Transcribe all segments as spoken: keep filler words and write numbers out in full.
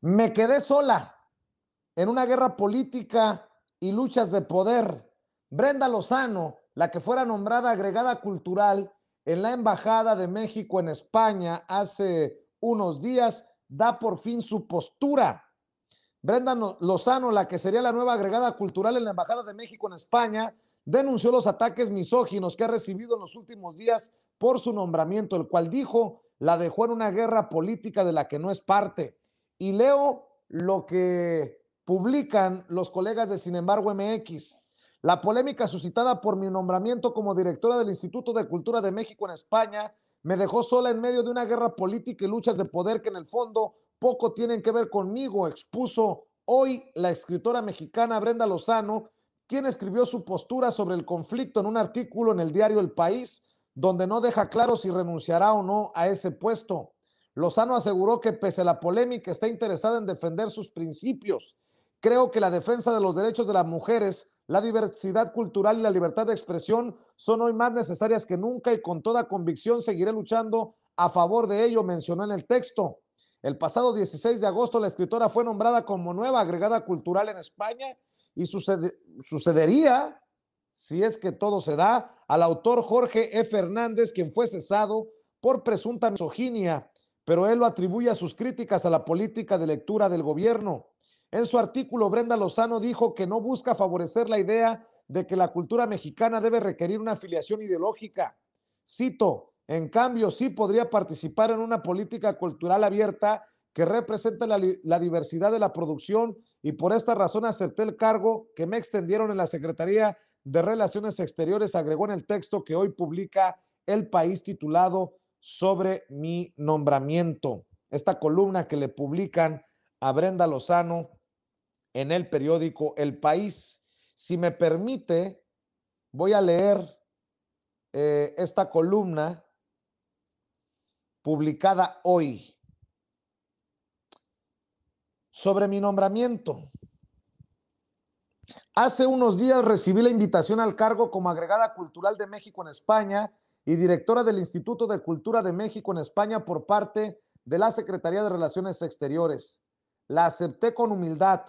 Me quedé sola en una guerra política y luchas de poder. Brenda Lozano, la que fuera nombrada agregada cultural en la Embajada de México en España hace unos días, da por fin su postura. Brenda Lozano, la que sería la nueva agregada cultural en la Embajada de México en España, denunció los ataques misóginos que ha recibido en los últimos días por su nombramiento, el cual, dijo, la dejó en una guerra política de la que no es parte. Y leo lo que publican los colegas de Sin Embargo M X. La polémica suscitada por mi nombramiento como directora del Instituto de Cultura de México en España me dejó sola en medio de una guerra política y luchas de poder que en el fondo poco tienen que ver conmigo, expuso hoy la escritora mexicana Brenda Lozano, quien escribió su postura sobre el conflicto en un artículo en el diario El País, donde no deja claro si renunciará o no a ese puesto. Lozano aseguró que pese a la polémica está interesada en defender sus principios. Creo que la defensa de los derechos de las mujeres, la diversidad cultural y la libertad de expresión son hoy más necesarias que nunca y con toda convicción seguiré luchando a favor de ello, mencionó en el texto. El pasado dieciséis de agosto, la escritora fue nombrada como nueva agregada cultural en España y sucede, sucedería, si es que todo se da, al autor Jorge E. Fernández, quien fue cesado por presunta misoginia, pero él lo atribuye a sus críticas a la política de lectura del gobierno. En su artículo, Brenda Lozano dijo que no busca favorecer la idea de que la cultura mexicana debe requerir una afiliación ideológica. Cito: en cambio, sí podría participar en una política cultural abierta que represente la, la diversidad de la producción y por esta razón acepté el cargo que me extendieron en la Secretaría de Relaciones Exteriores, agregó en el texto que hoy publica El País titulado sobre mi nombramiento. Esta columna que le publican a Brenda Lozano en el periódico El País. Si me permite, voy a leer eh, esta columna publicada hoy. Sobre mi nombramiento. Hace unos días recibí la invitación al cargo como agregada cultural de México en España y directora del Instituto de Cultura de México en España por parte de la Secretaría de Relaciones Exteriores. La acepté con humildad,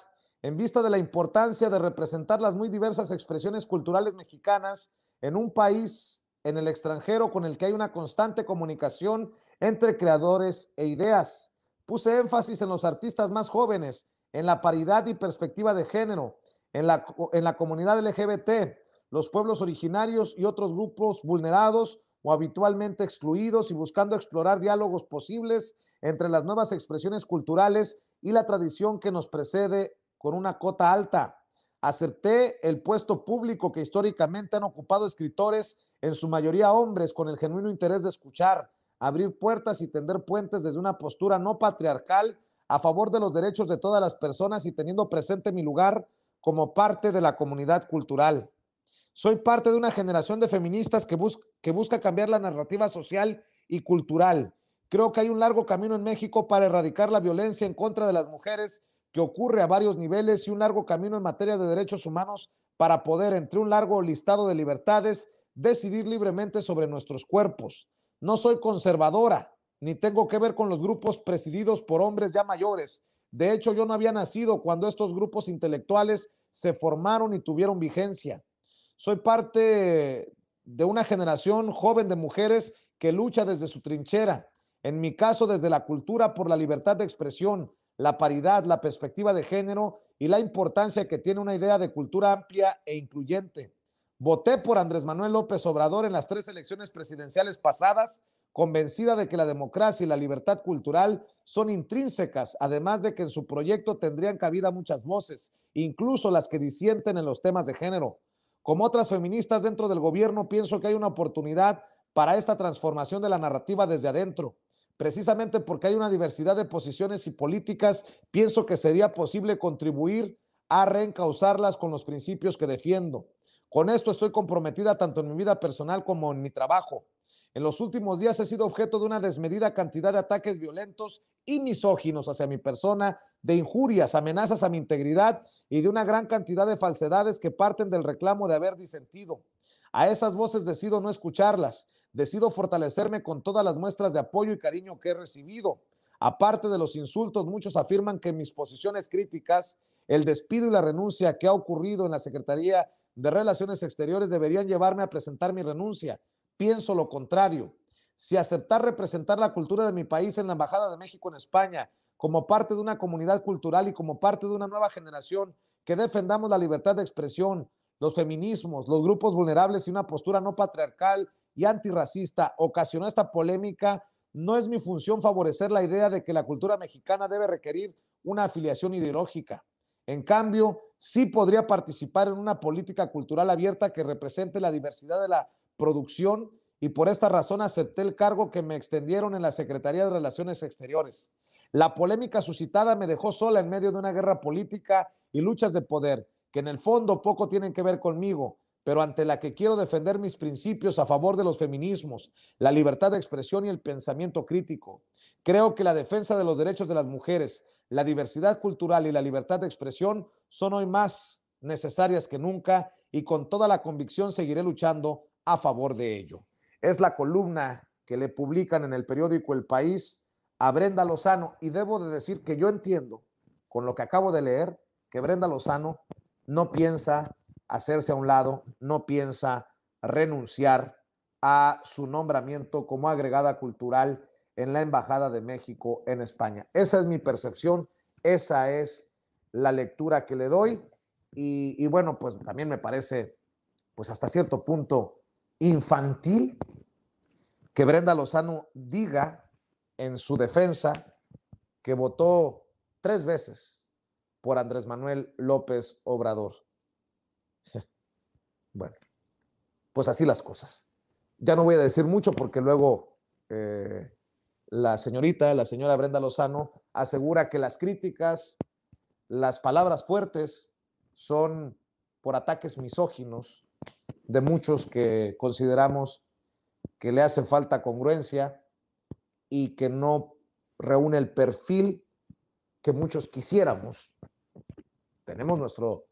en vista de la importancia de representar las muy diversas expresiones culturales mexicanas en un país, en el extranjero, con el que hay una constante comunicación entre creadores e ideas. Puse énfasis en los artistas más jóvenes, en la paridad y perspectiva de género, en la, en la comunidad L G B T, los pueblos originarios y otros grupos vulnerados o habitualmente excluidos, y buscando explorar diálogos posibles entre las nuevas expresiones culturales y la tradición que nos precede con una cota alta. Acepté el puesto público que históricamente han ocupado escritores, en su mayoría hombres, con el genuino interés de escuchar, abrir puertas y tender puentes desde una postura no patriarcal a favor de los derechos de todas las personas y teniendo presente mi lugar como parte de la comunidad cultural. Soy parte de una generación de feministas que, bus- que busca cambiar la narrativa social y cultural. Creo que hay un largo camino en México para erradicar la violencia en contra de las mujeres que ocurre a varios niveles y un largo camino en materia de derechos humanos para poder, entre un largo listado de libertades, decidir libremente sobre nuestros cuerpos. No soy conservadora, ni tengo que ver con los grupos presididos por hombres ya mayores. De hecho, yo no había nacido cuando estos grupos intelectuales se formaron y tuvieron vigencia. Soy parte de una generación joven de mujeres que lucha desde su trinchera, en mi caso desde la cultura, por la libertad de expresión, la paridad, la perspectiva de género y la importancia que tiene una idea de cultura amplia e incluyente. Voté por Andrés Manuel López Obrador en las tres elecciones presidenciales pasadas, convencida de que la democracia y la libertad cultural son intrínsecas, además de que en su proyecto tendrían cabida muchas voces, incluso las que disienten en los temas de género. Como otras feministas dentro del gobierno, pienso que hay una oportunidad para esta transformación de la narrativa desde adentro. Precisamente porque hay una diversidad de posiciones y políticas, pienso que sería posible contribuir a reencauzarlas con los principios que defiendo. Con esto estoy comprometida tanto en mi vida personal como en mi trabajo. En los últimos días he sido objeto de una desmedida cantidad de ataques violentos y misóginos hacia mi persona, de injurias, amenazas a mi integridad y de una gran cantidad de falsedades que parten del reclamo de haber disentido. A esas voces decido no escucharlas. Decido fortalecerme con todas las muestras de apoyo y cariño que he recibido. Aparte de los insultos, muchos afirman que mis posiciones críticas, el despido y la renuncia que ha ocurrido en la Secretaría de Relaciones Exteriores deberían llevarme a presentar mi renuncia. Pienso lo contrario. Si aceptar representar la cultura de mi país en la Embajada de México en España, como parte de una comunidad cultural y como parte de una nueva generación, que defendamos la libertad de expresión, los feminismos, los grupos vulnerables y una postura no patriarcal y antirracista, ocasionó esta polémica. No es mi función favorecer la idea de que la cultura mexicana debe requerir una afiliación ideológica. En cambio, sí podría participar en una política cultural abierta que represente la diversidad de la producción, y por esta razón acepté el cargo que me extendieron en la Secretaría de Relaciones Exteriores. La polémica suscitada me dejó sola en medio de una guerra política y luchas de poder, que en el fondo poco tienen que ver conmigo, pero ante la que quiero defender mis principios a favor de los feminismos, la libertad de expresión y el pensamiento crítico. Creo que la defensa de los derechos de las mujeres, la diversidad cultural y la libertad de expresión son hoy más necesarias que nunca, y con toda la convicción seguiré luchando a favor de ello. Es la columna que le publican en el periódico El País a Brenda Lozano, y debo de decir que yo entiendo, con lo que acabo de leer, que Brenda Lozano no piensa hacerse a un lado, no piensa renunciar a su nombramiento como agregada cultural en la Embajada de México en España. Esa es mi percepción, esa es la lectura que le doy, y, y bueno, pues también me parece, pues hasta cierto punto, infantil que Brenda Lozano diga en su defensa que votó tres veces por Andrés Manuel López Obrador. Bueno, pues así las cosas. Ya no voy a decir mucho porque luego eh, la señorita, la señora Brenda Lozano asegura que las críticas, las palabras fuertes son por ataques misóginos de muchos que consideramos que le hace falta congruencia y que no reúne el perfil que muchos quisiéramos. Tenemos nuestro...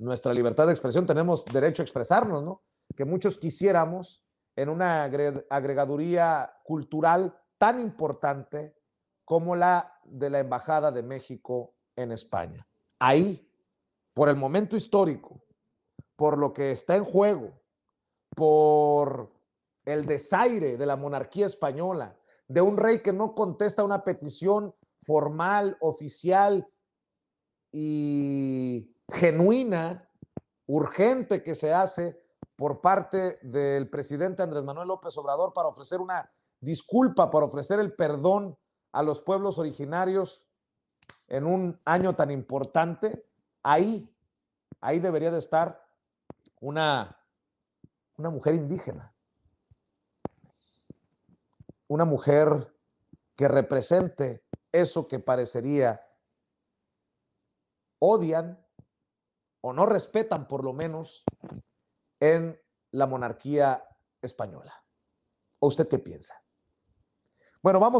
Nuestra libertad de expresión, tenemos derecho a expresarnos, ¿no? Que muchos quisiéramos en una agregaduría cultural tan importante como la de la Embajada de México en España. Ahí, por el momento histórico, por lo que está en juego, por el desaire de la monarquía española, de un rey que no contesta una petición formal, oficial y genuina, urgente, que se hace por parte del presidente Andrés Manuel López Obrador para ofrecer una disculpa, para ofrecer el perdón a los pueblos originarios en un año tan importante. Ahí, ahí debería de estar una, una mujer indígena, una mujer que represente eso que parecería odian o no respetan, por lo menos, en la monarquía española. ¿O usted qué piensa? Bueno, vamos.